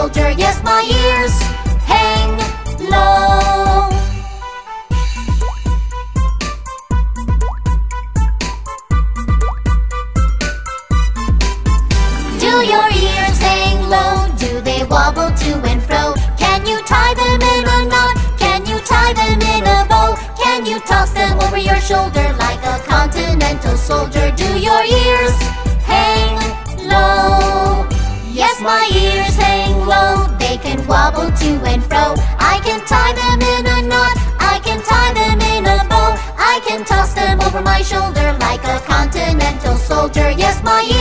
soldier, yes, my ears hang low. Do your ears hang low? Do they wobble to and fro? Can you tie them in a knot? Can you tie them in a bow? Can you toss them over your shoulder like a continental soldier? Do your ears hang low? Yes, my ears hang low. They can wobble to and fro. I can tie them in a knot. I can tie them in a bow. I can toss them over my shoulder like a continental soldier. Yes, my ears.